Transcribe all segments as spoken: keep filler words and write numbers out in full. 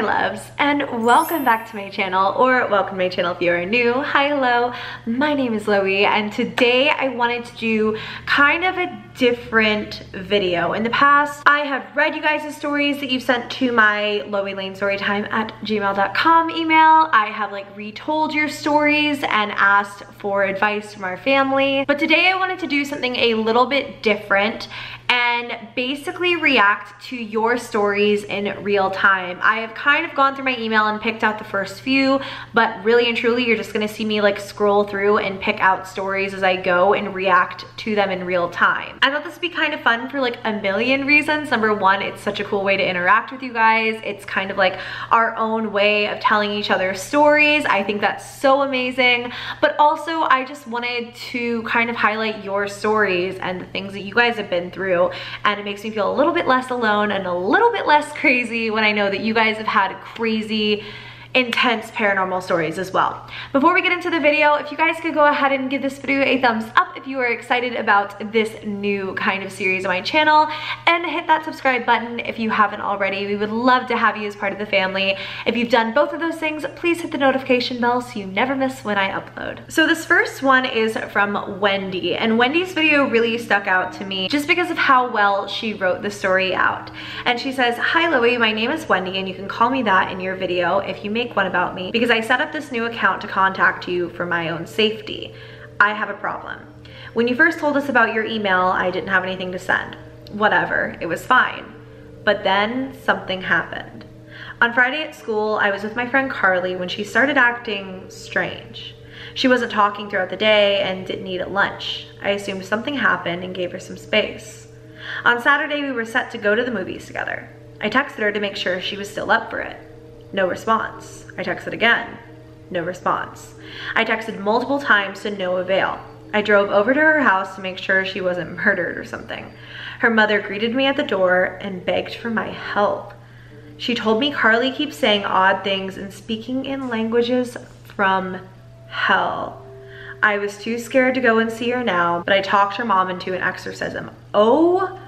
my loves, and welcome back to my channel, or welcome to my channel if you are new. Hi, hello, my name is Loey, and today I wanted to do kind of a different video. In the past, I have read you guys' stories that you've sent to my Loey Lane Storytime at gmail dot com email. I have like retold your stories and asked for advice from our family. But today I wanted to do something a little bit different and basically react to your stories in real time. I have kind of gone through my email and picked out the first few, but really and truly you're just gonna see me like scroll through and pick out stories as I go and react to them in real time. I thought this would be kind of fun for like a million reasons. Number one, it's such a cool way to interact with you guys. It's kind of like our own way of telling each other stories. I think that's so amazing. But also I just wanted to kind of highlight your stories and the things that you guys have been through. And it makes me feel a little bit less alone and a little bit less crazy when I know that you guys have had crazy, intense paranormal stories as well. Before we get into the video, if you guys could go ahead and give this video a thumbs up if you are excited about this new kind of series on my channel, and hit that subscribe button if you haven't already. We would love to have you as part of the family. If you've done both of those things, please hit the notification bell so you never miss when I upload. So this first one is from Wendy, and Wendy's video really stuck out to me just because of how well she wrote the story out. And she says, "Hi Loey, my name is Wendy, and you can call me that in your video if you make one about me, because I set up this new account to contact you for my own safety. I have a problem. When you first told us about your email, I didn't have anything to send. Whatever, it was fine. But then something happened. On Friday at school, I was with my friend Carly when she started acting strange. She wasn't talking throughout the day and didn't eat at lunch. I assumed something happened and gave her some space. On Saturday, we were set to go to the movies together. I texted her to make sure she was still up for it. No response. I texted again. No response. I texted multiple times to no avail. I drove over to her house to make sure she wasn't murdered or something. Her mother greeted me at the door and begged for my help. She told me Carly keeps saying odd things and speaking in languages from hell. I was too scared to go and see her now, but I talked her mom into an exorcism." Oh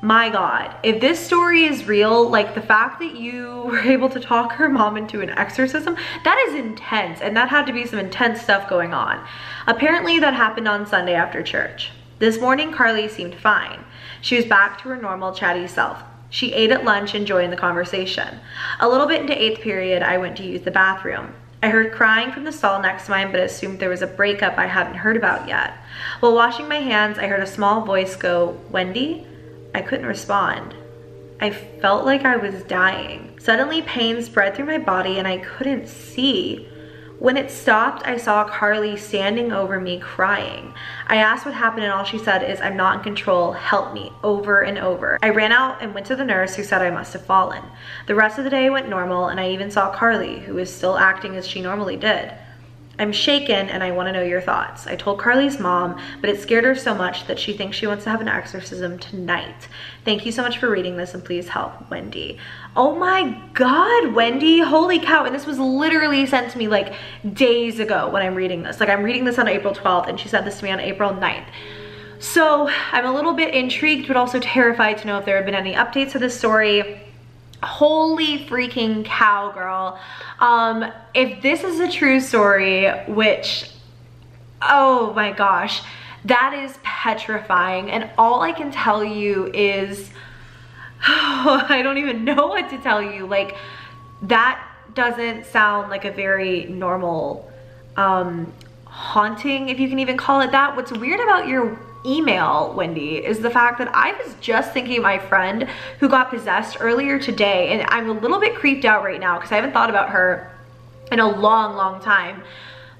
my God, if this story is real, like the fact that you were able to talk her mom into an exorcism, that is intense, and that had to be some intense stuff going on. "Apparently that happened on Sunday after church. This morning Carly seemed fine. She was back to her normal chatty self. She ate at lunch and joined the conversation. A little bit into eighth period, I went to use the bathroom. I heard crying from the stall next to mine, but assumed there was a breakup I hadn't heard about yet. While washing my hands, I heard a small voice go, 'Wendy?' I couldn't respond. I felt like I was dying. Suddenly pain spread through my body and I couldn't see. When it stopped, I saw Carly standing over me crying. I asked what happened and all she said is, 'I'm not in control, help me,' over and over. I ran out and went to the nurse, who said I must have fallen. The rest of the day went normal, and I even saw Carly, who was still acting as she normally did. I'm shaken and I want to know your thoughts. I told Carly's mom, but it scared her so much that she thinks she wants to have an exorcism tonight. Thank you so much for reading this, and please help, Wendy." Oh my God, Wendy, holy cow. And this was literally sent to me like days ago when I'm reading this. Like I'm reading this on April twelfth, and she sent this to me on April ninth. So I'm a little bit intrigued, but also terrified to know if there have been any updates to this story. Holy freaking cow, girl. Um, if this is a true story, which, oh my gosh, that is petrifying. And all I can tell you is, oh, I don't even know what to tell you. Like, that doesn't sound like a very normal um, haunting, if you can even call it that. What's weird about your email, Wendy, is the fact that I was just thinking of my friend who got possessed earlier today, and I'm a little bit creeped out right now because I haven't thought about her in a long, long time.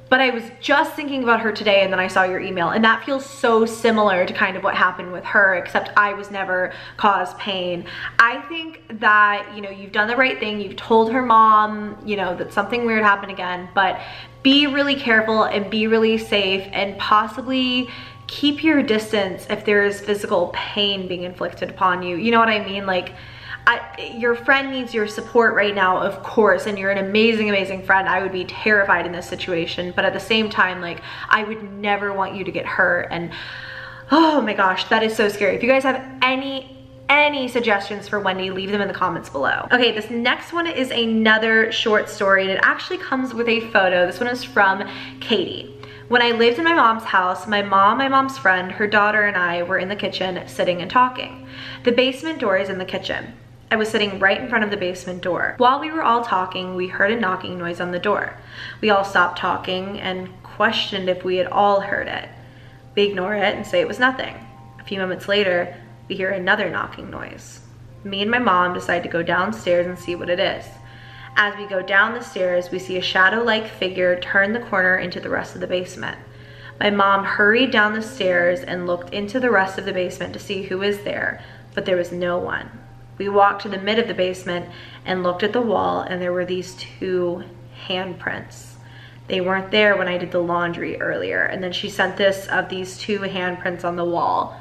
But I was just thinking about her today, and then I saw your email, and that feels so similar to kind of what happened with her, except I was never caused pain. I think that, you know, you've done the right thing. You've told her mom, you know, that something weird happened again, but be really careful and be really safe, and possibly keep your distance if there is physical pain being inflicted upon you. You know what I mean? Like, I, your friend needs your support right now, of course, and you're an amazing, amazing friend. I would be terrified in this situation, but at the same time, like, I would never want you to get hurt. And oh my gosh, that is so scary. If you guys have any any suggestions for Wendy, leave them in the comments below. Okay, this next one is another short story, and it actually comes with a photo. This one is from Katie. When I lived in my mom's house, my mom, my mom's friend, her daughter, and I were in the kitchen sitting and talking. The basement door is in the kitchen. I was sitting right in front of the basement door. While we were all talking, we heard a knocking noise on the door. We all stopped talking and questioned if we had all heard it. We ignore it and say it was nothing. A few moments later, we hear another knocking noise. Me and my mom decide to go downstairs and see what it is. As we go down the stairs, we see a shadow-like figure turn the corner into the rest of the basement. My mom hurried down the stairs and looked into the rest of the basement to see who is there, but there was no one. We walked to the mid of the basement and looked at the wall, and there were these two handprints. They weren't there when I did the laundry earlier. And then she sent this of these two handprints on the wall.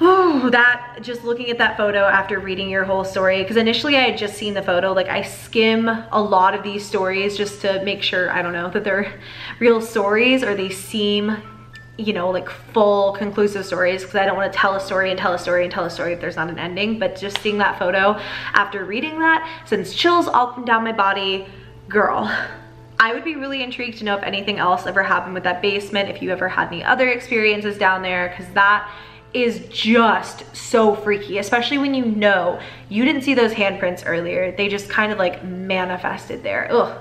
Oh, that, just looking at that photo after reading your whole story, because initially I had just seen the photo, like I skim a lot of these stories just to make sure, I don't know, that they're real stories or they seem, you know, like full conclusive stories, because I don't want to tell a story and tell a story and tell a story if there's not an ending. But just seeing that photo after reading that sends chills all up and down my body. Girl, I would be really intrigued to know if anything else ever happened with that basement, if you ever had any other experiences down there, because that is just so freaky, especially when you know you didn't see those handprints earlier. They just kind of like manifested there. Ugh.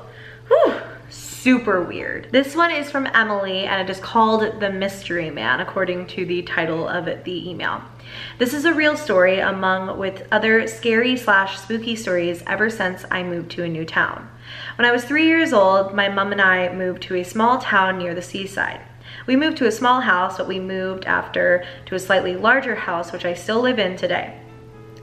Whew. Super weird. This one is from Emily, and it is called The Mystery Man, according to the title of the email. This is a real story among with other scary slash spooky stories ever since I moved to a new town. When I was three years old, my mom and I moved to a small town near the seaside. We moved to a small house, but we moved after to a slightly larger house, which I still live in today.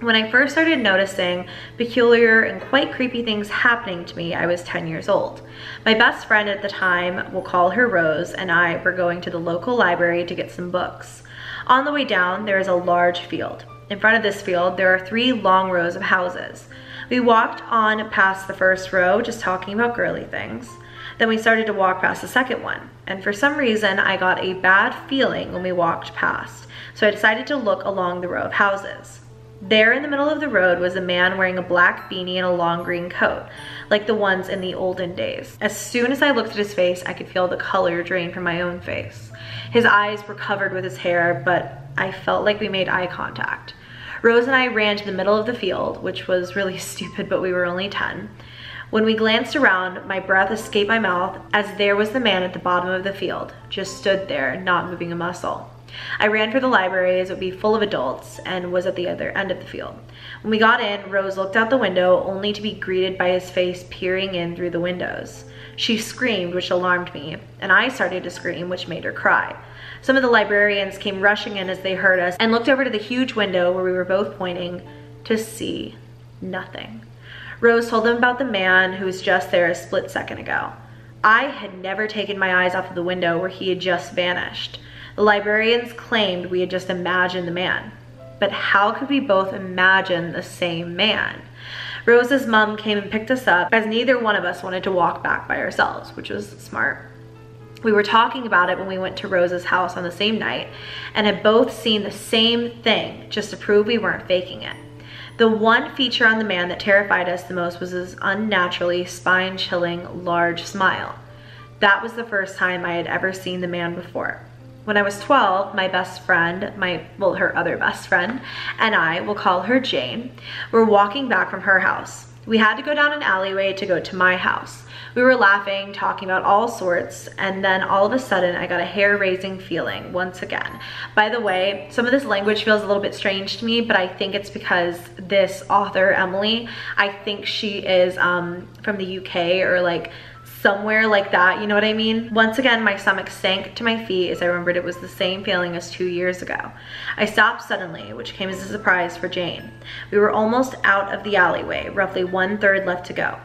When I first started noticing peculiar and quite creepy things happening to me, I was ten years old. My best friend at the time, we'll call her Rose, and I were going to the local library to get some books. On the way down, there is a large field. In front of this field, there are three long rows of houses. We walked on past the first row, just talking about girly things. Then we started to walk past the second one, and for some reason I got a bad feeling when we walked past, so I decided to look along the row of houses. There in the middle of the road was a man wearing a black beanie and a long green coat, like the ones in the olden days. As soon as I looked at his face, I could feel the color drain from my own face. His eyes were covered with his hair, but I felt like we made eye contact. Rose and I ran to the middle of the field, which was really stupid, but we were only ten. When we glanced around, my breath escaped my mouth as there was the man at the bottom of the field, just stood there, not moving a muscle. I ran for the library as it would be full of adults and was at the other end of the field. When we got in, Rose looked out the window only to be greeted by his face peering in through the windows. She screamed, which alarmed me, and I started to scream, which made her cry. Some of the librarians came rushing in as they heard us and looked over to the huge window where we were both pointing to see nothing. Rose told them about the man who was just there a split second ago. I had never taken my eyes off of the window where he had just vanished. The librarians claimed we had just imagined the man, but how could we both imagine the same man? Rose's mom came and picked us up, as neither one of us wanted to walk back by ourselves, which was smart. We were talking about it when we went to Rose's house on the same night and had both seen the same thing just to prove we weren't faking it. The one feature on the man that terrified us the most was his unnaturally spine-chilling large smile. That was the first time I had ever seen the man before. When I was twelve, my best friend, my, well, her other best friend, and I, we'll call her Jane, were walking back from her house. We had to go down an alleyway to go to my house. We were laughing, talking about all sorts, and then all of a sudden I got a hair-raising feeling once again. By the way, some of this language feels a little bit strange to me, but I think it's because this author, Emily, I think she is um, from the U K or like somewhere like that, you know what I mean? Once again, my stomach sank to my feet as I remembered it was the same feeling as two years ago. I stopped suddenly, which came as a surprise for Jane. We were almost out of the alleyway, roughly one third left to go.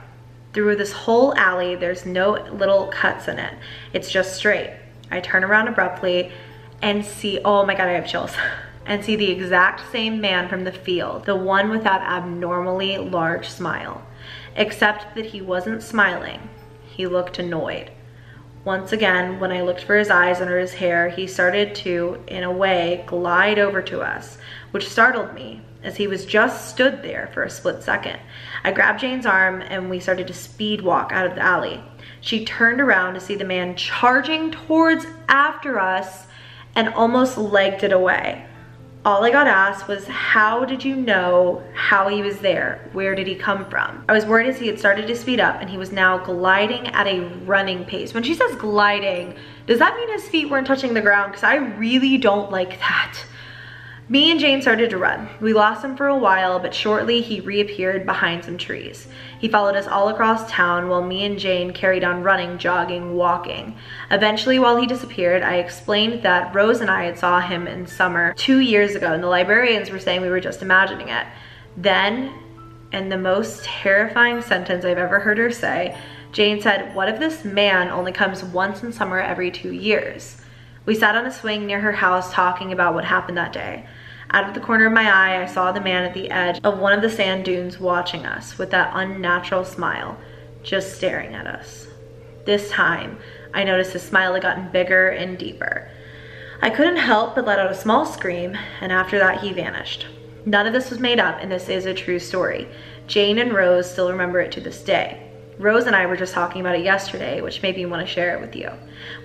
Through this whole alley, there's no little cuts in it. It's just straight. I turn around abruptly and see, oh my God, I have chills, and see the exact same man from the field, the one with that abnormally large smile, except that he wasn't smiling. He looked annoyed. Once again, when I looked for his eyes under his hair, he started to, in a way, glide over to us, which startled me as he was just stood there for a split second. I grabbed Jane's arm and we started to speed walk out of the alley. She turned around to see the man charging towards after us and almost legged it away. All I got asked was, how did you know how he was there? Where did he come from? I was worried as he had started to speed up and he was now gliding at a running pace. When she says gliding, does that mean his feet weren't touching the ground? Because I really don't like that. Me and Jane started to run. We lost him for a while, but shortly he reappeared behind some trees. He followed us all across town while me and Jane carried on running, jogging, walking. Eventually, while he disappeared, I explained that Rose and I had saw him in summer two years ago, and the librarians were saying we were just imagining it. Then, in the most terrifying sentence I've ever heard her say, Jane said, "What if this man only comes once in summer every two years?" We sat on a swing near her house talking about what happened that day. Out of the corner of my eye, I saw the man at the edge of one of the sand dunes watching us with that unnatural smile, just staring at us. This time, I noticed his smile had gotten bigger and deeper. I couldn't help but let out a small scream, and after that, he vanished. None of this was made up, and this is a true story. Jane and Rose still remember it to this day. Rose and I were just talking about it yesterday, which made me want to share it with you.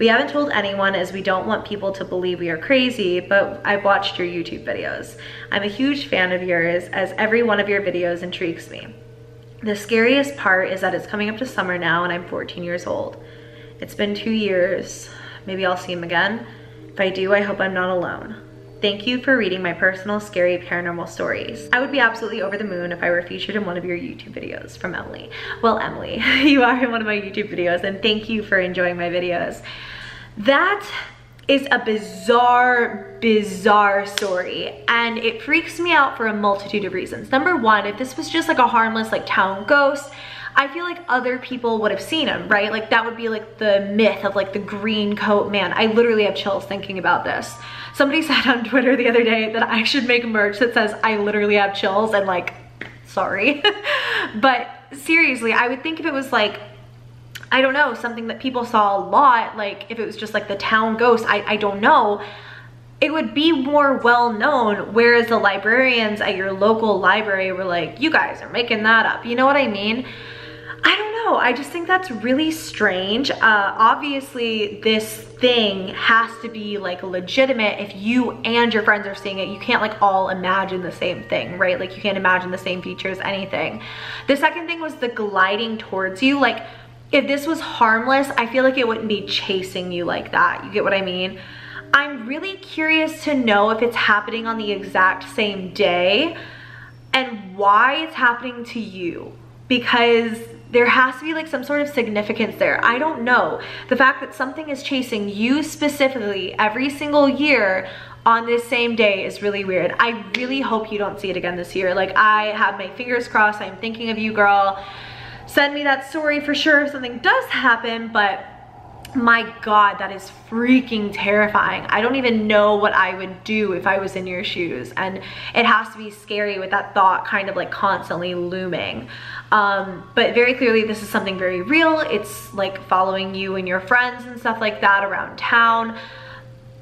We haven't told anyone as we don't want people to believe we are crazy, but I've watched your YouTube videos. I'm a huge fan of yours, as every one of your videos intrigues me. The scariest part is that it's coming up to summer now and I'm fourteen years old. It's been two years. Maybe I'll see him again. If I do, I hope I'm not alone. Thank you for reading my personal scary paranormal stories. I would be absolutely over the moon if I were featured in one of your YouTube videos. From Emily. Well, Emily, you are in one of my YouTube videos, and thank you for enjoying my videos. That is a bizarre, bizarre story, and it freaks me out for a multitude of reasons. Number one, if this was just like a harmless like town ghost, I feel like other people would have seen him, right? Like that would be like the myth of like the green coat man. I literally have chills thinking about this. Somebody said on Twitter the other day that I should make merch that says I literally have chills, and like, sorry. But seriously, I would think if it was like, I don't know, something that people saw a lot, like if it was just like the town ghost, I, I don't know. It would be more well known, whereas the librarians at your local library were like, you guys are making that up. You know what I mean? I don't know, I just think that's really strange. Uh, obviously this thing has to be like legitimate if you and your friends are seeing it. You can't like all imagine the same thing, right? Like you can't imagine the same features, anything. The second thing was the gliding towards you. Like if this was harmless, I feel like it wouldn't be chasing you like that. You get what I mean? I'm really curious to know if it's happening on the exact same day and why it's happening to you, because there has to be like some sort of significance there. I don't know. The fact that something is chasing you specifically every single year on this same day is really weird. I really hope you don't see it again this year. Like I have my fingers crossed. I'm thinking of you, girl. Send me that story for sure if something does happen, but my God, that is freaking terrifying. I don't even know what I would do if I was in your shoes. And it has to be scary with that thought kind of like constantly looming. Um, but very clearly this is something very real. It's like following you and your friends and stuff like that around town.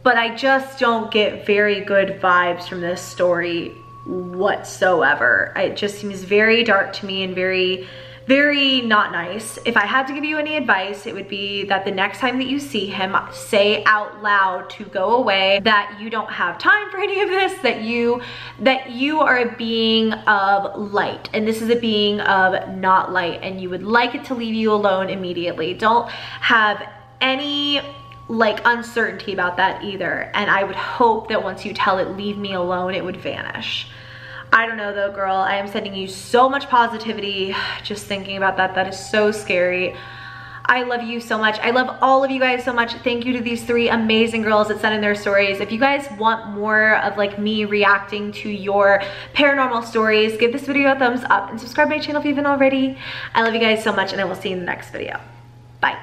But I just don't get very good vibes from this story whatsoever. It just seems very dark to me and very Very not nice. If I had to give you any advice, it would be that the next time that you see him, say out loud to go away, that you don't have time for any of this, that you that you are a being of light, and this is a being of not light, and you would like it to leave you alone immediately. Don't have any like uncertainty about that either. And I would hope that once you tell it, leave me alone, it would vanish. I don't know though, girl, I am sending you so much positivity just thinking about that. That is so scary. I love you so much. I love all of you guys so much. Thank you to these three amazing girls that sent in their stories. If you guys want more of like me reacting to your paranormal stories, give this video a thumbs up and subscribe to my channel if you haven't already. I love you guys so much, and I will see you in the next video. Bye.